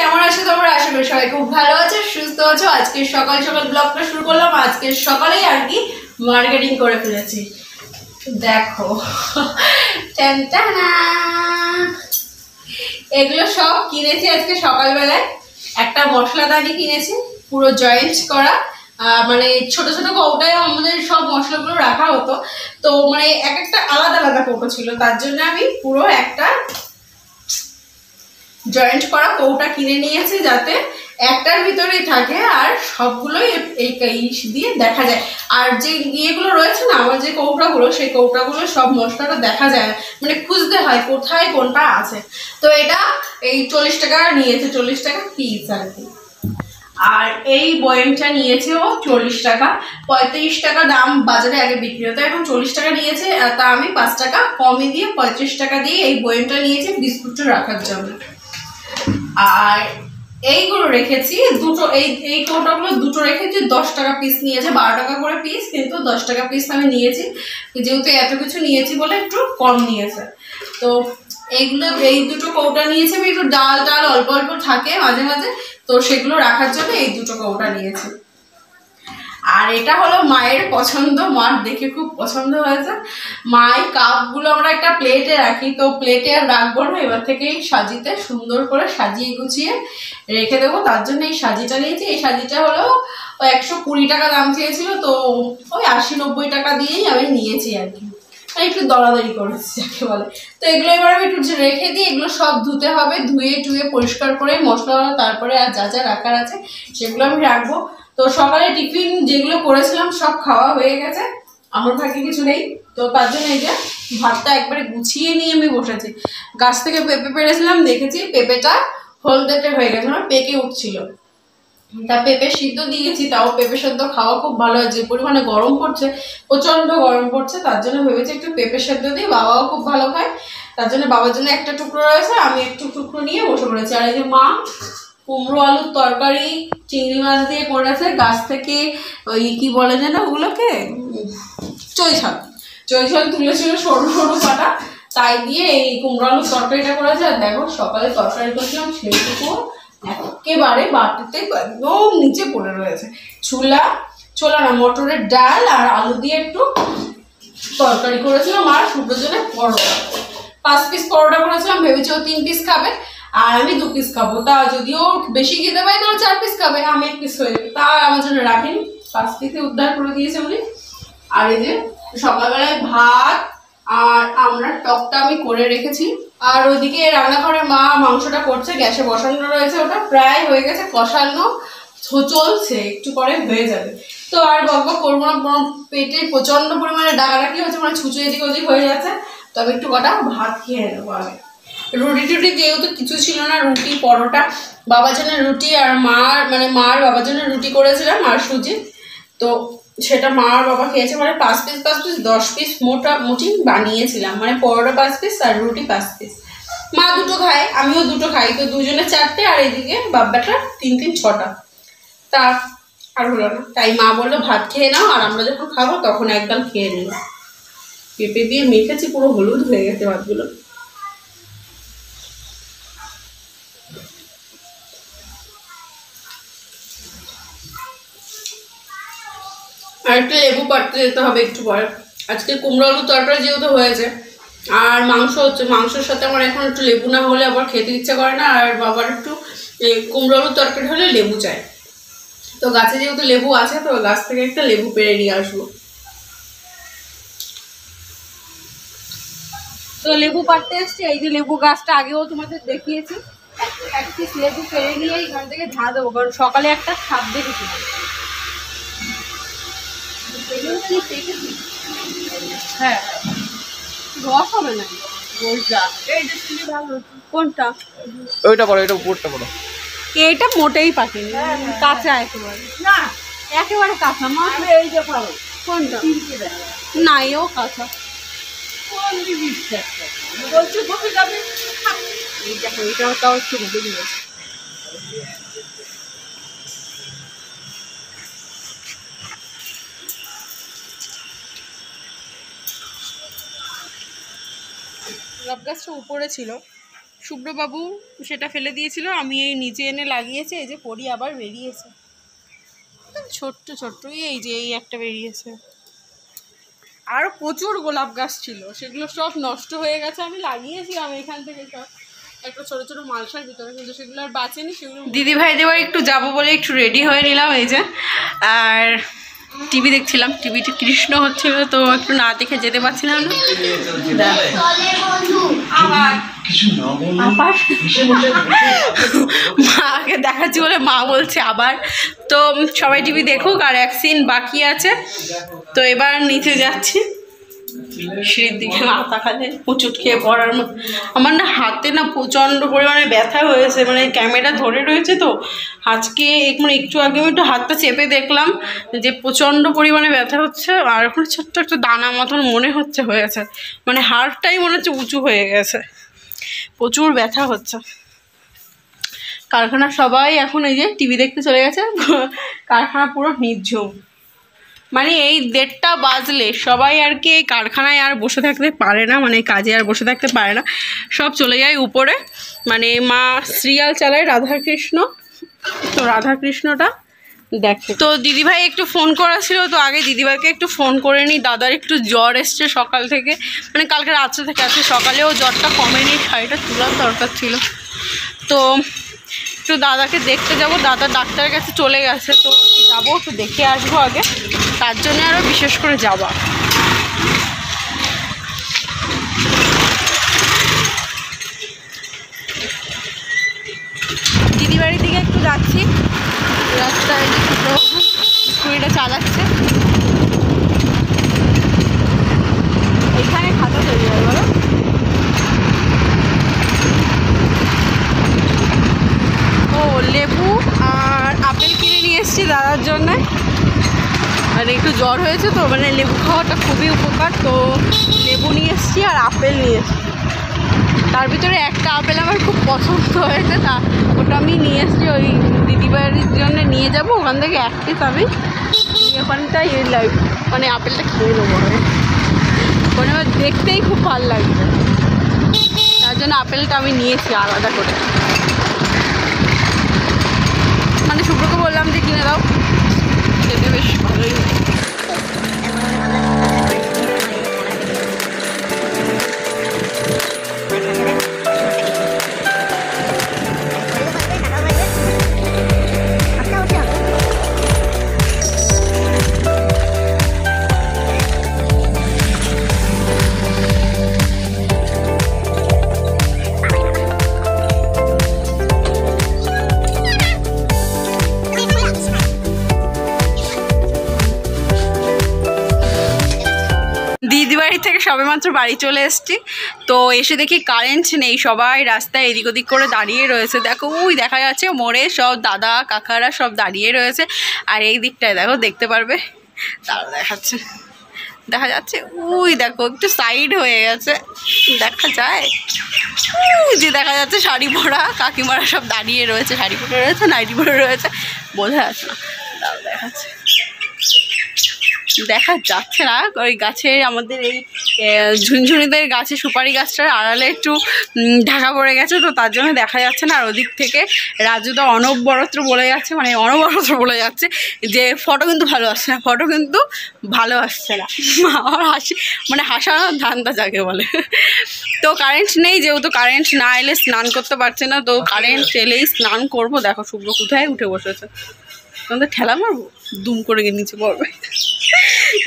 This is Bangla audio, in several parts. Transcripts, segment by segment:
কেমন আছো তোমরা? আশা করি সবাই খুব ভালো আছো, সুস্থ আছো। আজকে সকাল সকাল ব্লগটা শুরু করলাম। আজকে সকালেই আর কি মার্কেটিং করে ফেলেছি, দেখো। এগুলো সব কিনেছি আজকে সকালবেলায়। একটা মশলাদানি কিনেছি পুরো জয়েন্ট করা, মানে ছোট ছোট কৌটায় আমাদের সব মশলাগুলো রাখা হতো, তো মানে এক একটা আলাদা আলাদা কৌটো ছিল, তার জন্য আমি পুরো একটা জয়েন্ট করা কৌটা কিনে নিয়েছি যাতে একটার ভিতরেই থাকে আর সবগুলোই এই দিয়ে দেখা যায়। আর যে ইয়েগুলো রয়েছে না, আমার যে কৌটাগুলো, সেই কৌটাগুলো সব মশলাটা দেখা যায় না, মানে খুঁজতে হয় কোথায় কোনটা আছে। তো এটা এই 40 টাকা নিয়েছে, 40 টাকা পিস আর কি। আর এই বয়েমটা নিয়েছে ও 40 টাকা, 35 টাকা দাম বাজারে আগে বিক্রি হতো, এখন 40 টাকা নিয়েছে। তা আমি 5 টাকা কমে দিয়ে 35 টাকা দিয়ে এই বয়েমটা নিয়েছি বিস্কুটটা রাখার জন্য। আর এইগুলো রেখেছি দুটো, এই কৌটাগুলো দুটো রেখেছি, 10 টাকা পিস নিয়েছে, 12 টাকা করে পিস, কিন্তু 10 টাকা পিস আমি নিয়েছি যেহেতু এত কিছু নিয়েছি বলে একটু কম নিয়েছে। তো এইগুলো, এই দুটো কৌটা নিয়েছি আমি, একটু ডাল ডাল অল্প অল্প থাকে মাঝে মাঝে, তো সেগুলো রাখার জন্য এই দুটো কৌটা নিয়েছি। আর এটা হলো মায়ের পছন্দ, মার দেখে খুব পছন্দ হয়েছে। মায়ের কাপগুলো আমরা একটা প্লেটে রাখি, তো প্লেটে আর রাখবো না, এবার থেকেই সাজিতে সুন্দর করে সাজিয়ে গুছিয়ে রেখে দেবো, তার জন্য এই সাজিটা নিয়েছি। এই সাজিটা হলো 120 টাকা দাম চেয়েছিল, তো ওই 80-90 টাকা দিয়েই আমি নিয়েছি আর কি, একটু দড়াদড়ি করেছি যাকে বলে। তো এগুলো এবার আমি একটু রেখে দিই, এগুলো সব ধুতে হবে, ধুয়ে টুয়ে পরিষ্কার করে মশলা, তারপরে আর যা যা রাখার আছে সেগুলো আমি রাখবো। তো সকালে টিফিন যেগুলো করেছিলাম সব খাওয়া হয়ে গেছে, আমার ভাগ্যে কিছু নেই, তো তার জন্য এই যে ভাতটা একবারে গুছিয়ে নিয়ে আমি বসেছি। গাছ থেকে পেঁপে পেড়েছিলাম, দেখেছি পেঁপেটা হলদেটে হয়ে গেছে, আমার পেকে উঠছিল। তা পেঁপে সিদ্ধ দিয়েছি, তাও পেঁপে সেদ্ধ খাওয়া খুব ভালো হয়, যে পরিমাণে গরম পড়ছে, প্রচণ্ড গরম পড়ছে, তার জন্য ভেবেছি একটু পেঁপে সেদ্ধ দিই, বাবাও খুব ভালো খায়, তার জন্য বাবার জন্য একটা টুকরো রয়েছে, আমি একটু টুকরো নিয়ে বসে পড়েছি। আর এই যে মা কুমড়ো আলুর তরকারি চিংড়ি মাছ দিয়ে করেছে, গাছ থেকে ওই কি বলে যেন ওগুলোকে, চৈছাল তুলেছিল সরু সরু কাটা, তাই দিয়ে এই কুমড়ো আলুর তরকারিটা করেছে। আর দেখো সকালে তরকারি করছিলাম, সেইটুকু একেবারে বাটিতে একদম নিচে পড়ে রয়েছে। ছোলা না মটরের ডাল আর আলু দিয়ে একটু তরকারি করেছিলাম, আর শুভ্রর জন্য পরোটা, 5 পিস পরোটা করেছিলাম, ভেবেছি ও 3 পিস খাবে আর আমি 2 পিস খাবো, তা যদিও বেশি খেতে পাই তাহলে 4 পিস খাবে, আমি 1 পিস হয়ে যাবে, তা আমার জন্য রাখিনি, 5 পিসে উদ্ধার করে দিয়েছে উনি। আর এই যে সকালবেলায় ভাত আর আমরা টকটা আমি করে রেখেছি। আর ওইদিকে রান্নাঘরে মা মাংসটা করছে, গ্যাসে বসানো রয়েছে, ওটা প্রায় হয়ে গেছে, কষানো চলছে, একটু পরে হয়ে যাবে। তো আর বকবক করবো না, পেটে প্রচণ্ড পরিমাণে ডাকাডাকি হচ্ছে, মানে ছুঁচো এদিক ওদিক হয়ে যাচ্ছে, তবে একটু কটা ভাত খেয়ে নেবো। আমি রুটি টুটি দিয়েও তো কিছু ছিল না, রুটি পরোটা, বাবার জন্য রুটি আর মার বাবার জন্য রুটি করেছিলাম আর সুজি, তো সেটা মা আর বাবা খেয়েছে, মানে 5 পিস 10 পিস মোটামুটি বানিয়েছিলাম, মানে পরোটা 5 পিস আর রুটি 5 পিস। মা দুটো খায়, আমিও দুটো খাই, তো দুজনে 4টে আর এদিকে বাব্বাটা 3 6টা, তা আর হলো না, তাই মা বললো ভাত খেয়ে নাও, আর আমরা যখন খাবো তখন একদম খেয়ে নিল। পেঁপে দিয়ে মেখেছি, পুরো হলুদ হয়ে গেছে ভাতগুলো। আর একটু লেবু পাড়তে যেতে হবে একটু পরে, আজকে কুমড়ো আলু তরকারি যেহেতু হয়েছে আর মাংস হচ্ছে, মাংসের সাথে আমার এখন একটু লেবু না হলে আবার খেতে ইচ্ছা করে না, আর বাবার একটু কুমড়ো আলু তরকারি হলে লেবু চাই, তো গাছে যেহেতু লেবু আছে, তো গাছ থেকে একটা লেবু পেড়ে নিয়ে আসবো। তো লেবু পাড়তে এসছি, এই যে লেবু গাছটা আগেও তোমাদের দেখিয়েছি, এক পিস লেবু পেড়ে নিয়ে এখান থেকে ধা দেবো, কারণ সকালে একটা সাপ দেখেছি, হ্যাঁ রস হবে না, কোনটা ওইটা বড়, এটা উপরটা বড়, এটা মোটেই পাকেনি, কাঁচা একেবারে, না একেবারে কাঁচা, মানে এই যে পাবো কোনটা না, এও কাঁচা, কোন বিস্তার বলছো কবে যাবে, এই দেখো এটাও তাও একটু ঘুরে দিয়েছে। গোলাপ গাছটা উপরে ছিল, শুভ্রবাবু সেটা ফেলে দিয়েছিল, আমি এই নিচে এনে লাগিয়েছি। এই যে পড়ি আবার বেরিয়েছে, একদম ছোট্ট ছোট্টই। এই যে এই একটা বেরিয়েছে, আরও প্রচুর গোলাপ গাছ ছিল, সেগুলো সব নষ্ট হয়ে গেছে। আমি লাগিয়েছিলাম এখান থেকে সব একটা ছোটো ছোটো মালসার ভিতরে, কিন্তু সেগুলো আর বাঁচেনি। সেগুলো দিদি ভাইদের বাড়ি একটু যাবো বলে একটু রেডি হয়ে নিলাম। এই যে আর টিভি দেখছিলাম, টিভিতে কৃষ্ণ হচ্ছিল, তো একটু না দেখে যেতে পারছিলাম না। মাকে দেখাচ্ছি বলে মা বলছে আবার। তো সবাই টিভি দেখুক, আর এক সিন বাকি আছে। তো এবার নিচে যাচ্ছি, সিঁড়ির দিকে মাথা খালে পুচুট খেয়ে পড়ার মতো। আমার না হাতে না প্রচণ্ড পরিমাণে ব্যথা হয়েছে, মানে ক্যামেরা ধরে রয়েছে তো। আজকে মানে একটু আগে আমি একটু হাতটা চেপে দেখলাম যে প্রচণ্ড পরিমাণে ব্যথা হচ্ছে, আর ওখানে ছোট্ট একটা দানা মতন মনে হচ্ছে হয়েছে, মানে হাড়টাই মনে হচ্ছে উঁচু হয়ে গেছে, প্রচুর ব্যথা হচ্ছে। কারখানা সবাই এখন এই যে টিভি দেখতে চলে গেছে, কারখানা পুরো নির্ঝুম। মানে এই 1:30টা বাজলে সবাই আর কি এই কারখানায় আর বসে থাকতে পারে না, মানে কাজে আর বসে থাকতে পারে না, সব চলে যায় উপরে। মানে মা সিরিয়াল চালায় রাধাকৃষ্ণ, তো রাধাকৃষ্ণটা দেখে। তো দিদিভাই একটু ফোন করা ছিল, তো আগে দিদিভাইকে একটু ফোন করে নিই। দাদার একটু জ্বর এসছে সকাল থেকে, মানে কালকে রাত্রে থেকে আজকে সকালেও জ্বরটা কমেনি, শাড়িটা তোলার দরকার ছিল। তো একটু দাদাকে দেখতে যাব, দাদা ডাক্তারের কাছে চলে গেছে, তো যাবো একটু দেখে আসবো আগে, তার জন্য আরও বিশেষ করে যাওয়া। দিদিবাড়ির দিকে একটু যাচ্ছি, রাস্তায় স্কুটিটা চালাচ্ছে। এখানে খাতা তৈরি হয় বলো, ও লেবু আর আপেল কিনে নিয়ে এসছি দাদার জন্যে, মানে একটু জ্বর হয়েছে তো, মানে লেবু খাওয়াটা খুবই উপকার। তো লেবু নিয়ে এসছি আর আপেল নিয়ে এসছি, তার ভিতরে একটা আপেল আমার খুব পছন্দ হয়েছে, তা ওটা আমি নিয়ে এসছি, ওই দিদিবাড়ির জন্য নিয়ে যাব। ওখান থেকে এক পিস আমি ওখানটাই মানে আপেলটা খেয়ে নেবো, মানে আমার দেখতেই খুব ভালো লাগবে, তার জন্য আপেলটা আমি নিয়েছি আলাদা করে। মানে শুভ্রকে বললাম যে কিনে দাও, খেতে বেশ ভালোই হয়। সবেমাত্র বাড়ি চলে এসেছি, তো এসে দেখি কারেন্ট নেই, সবাই রাস্তায় এদিক ওদিক করে দাঁড়িয়ে রয়েছে। দেখো ওই দেখা যাচ্ছে মোড়ে সব দাদা কাকারা সব দাঁড়িয়ে রয়েছে, আর এই দিকটায় দেখো দেখতে পারবে, তারা দেখাচ্ছে, দেখা যাচ্ছে ওই দেখো একটু সাইড হয়ে গেছে, দেখা যায় যে দেখা যাচ্ছে শাড়ি পরা কাকিমারা সব দাঁড়িয়ে রয়েছে, শাড়ি পরে রয়েছে, নাইটি পরে রয়েছে, বোঝা যাচ্ছে না, তারা দেখাচ্ছে, দেখা যাচ্ছে না। ওই গাছে আমাদের এই ঝুনঝুনিদের গাছে সুপারি গাছটার আড়ালে একটু ঢাকা পড়ে গেছে, তো তার জন্য দেখা যাচ্ছে না। আর ওদিক থেকে রাজুদা অনবরত বলে যাচ্ছে, মানে অনবরত বলে যাচ্ছে যে ফটো কিন্তু ভালো আসছে না, ফটো কিন্তু ভালো আসছে না। আমার হাসি মানে হাসানোর ধান্দা যাকে বলে। তো কারেন্ট নেই, যেহেতু কারেন্ট না এলে স্নান করতে পারছে না, তো কারেন্ট এলেই স্নান করবো। দেখো শুভ্র কোথায় উঠে বসেছে, তোমাদের ঠেলা মারবো, দুম করে গিয়ে নিচে পড়বে।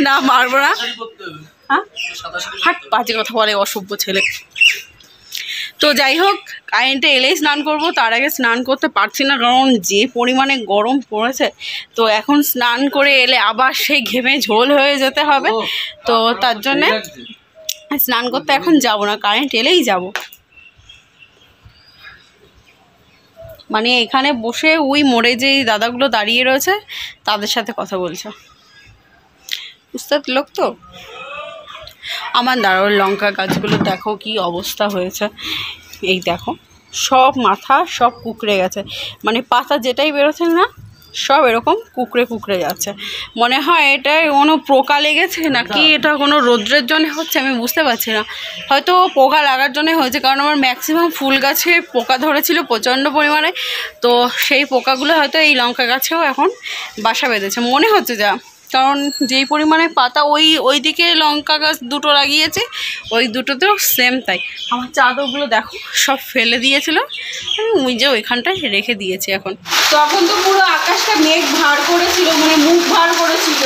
না মারবো না, হ্যাঁ হাট বাজে কথা বলে অসভ্য ছেলে। তো যাই হোক, কারেন্টে এলেই স্নান করব, তার আগে স্নান করতে পারছি না, কারণ যে পরিমাণে গরম পড়েছে। তো এখন স্নান করে এলে আবার সেই ঘেমে ঝোল হয়ে যেতে হবে, তো তার জন্যে স্নান করতে এখন যাব না, কারেন্ট এলেই যাব। মানে এখানে বসে ওই মোড়ে যে দাদাগুলো দাঁড়িয়ে রয়েছে তাদের সাথে কথা বলছে, উস্তাদ লোক। তো আমার দাঁড়ার লঙ্কা গাছগুলো দেখো কি অবস্থা হয়েছে, এই দেখো সব মাথা সব কুকড়ে গেছে, মানে পাতা যেটাই বেরোচ্ছে না সব এরকম কুকড়ে কুকড়ে যাচ্ছে। মনে হয় এটা কোনো পোকা লেগেছে নাকি এটা কোনো রৌদ্রের জন্য হচ্ছে, আমি বুঝতে পারছি না। হয়তো পোকা লাগার জন্যই হয়েছে, কারণ আমার ম্যাক্সিমাম ফুল গাছে পোকা ধরেছিল প্রচণ্ড পরিমাণে, তো সেই পোকাগুলো হয়তো এই লঙ্কা গাছেও এখন বাসা বেঁধেছে মনে হচ্ছে, যা কারণ যেই পরিমাণে পাতা ওইদিকে লঙ্কা গাছ দুটো লাগিয়েছে ওই দুটোতেও সেম তাই। আমার চাদরগুলো দেখো সব ফেলে দিয়েছিল, আমি যে ওইখানটায় রেখে দিয়েছি। এখন তখন তো পুরো আকাশটা মেঘ ভার করেছিল, মানে মুখ ভার করেছিল,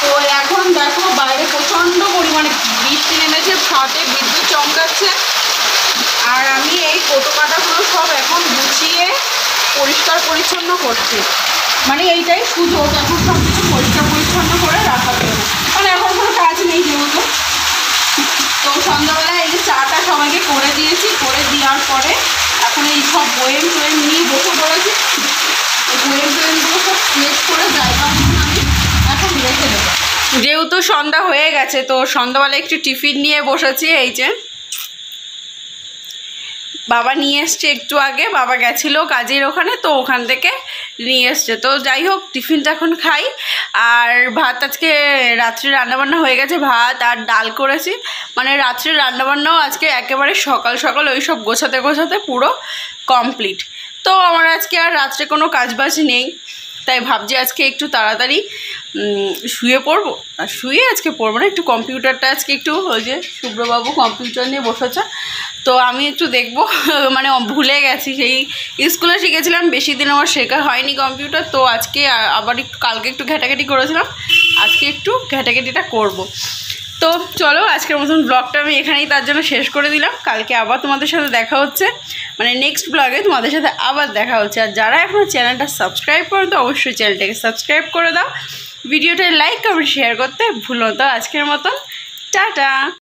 তো এখন দেখো বাইরে প্রচণ্ড পরিমাণে বৃষ্টি নেমেছে, ছাদে বিদ্যুৎ চমকাচ্ছে। আর আমি এই কোটো কাটাগুলো সব এখন গুছিয়ে পরিষ্কার পরিচ্ছন্ন করছি, মানে এইটাই সুযোগ এখন সব কিছু পরিষ্কার পরিচ্ছন্ন করে রাখার জন্য, মানে এখন কোনো কাজ নেই যেহেতু। তো সন্ধ্যাবেলায় এই যে চাটা সবাইকে করে দিয়েছি, করে দেওয়ার পরে এখন এই সব বয়েম টয়েম নিয়ে বসে পড়েছি। এই বয়েম টয়েমগুলো সব প্লেট করে জায়গা আমি এখন রেখে দেবো, যেহেতু সন্ধ্যা হয়ে গেছে। তো সন্ধ্যাবেলায় একটু টিফিন নিয়ে বসেছি, এই যে বাবা নিয়ে এসছে একটু আগে, বাবা গেছিল কাজের ওখানে, তো ওখান থেকে নিয়ে এসছে। তো যাই হোক টিফিনটা এখন খাই। আর ভাত আজকে রাত্রে রান্নাবান্না হয়ে গেছে, ভাত আর ডাল করেছি, মানে রাত্রে রান্নাবান্নাও আজকে একেবারে সকাল সকাল ওই সব গোছাতে গোছাতে পুরো কমপ্লিট। তো আমার আজকে আর রাত্রে কোনো কাজবাজ নেই, তাই ভাবছি আজকে একটু তাড়াতাড়ি শুয়ে পড়বো। আর শুয়ে আজকে পড়বো না, একটু কম্পিউটারটা আজকে একটু, ওই যে শুভ্রবাবু কম্পিউটার নিয়ে বসেছে, তো আমি একটু দেখবো, মানে ভুলে গেছি, সেই স্কুলে শিখেছিলাম, বেশি দিন আমার শেখা হয়নি কম্পিউটার। তো আজকে আবার একটু, কালকে একটু ঘাটাঘাটি করেছিলাম, আজকে একটু ঘাটাঘাটিটা করব। তো চলো আজকের মতন ব্লগটা আমি এখানেই তার জন্য শেষ করে দিলাম। কালকে আবার তোমাদের সাথে দেখা হচ্ছে, মানে নেক্সট ব্লগে তোমাদের সাথে আবার দেখা হচ্ছে। আর যারা এখনও চ্যানেলটা সাবস্ক্রাইব করো তো অবশ্যই চ্যানেলটাকে সাবস্ক্রাইব করে দাও, ভিডিওটা লাইক কমেন্ট শেয়ার করতে ভুলো না। আজকের মতন টাটা।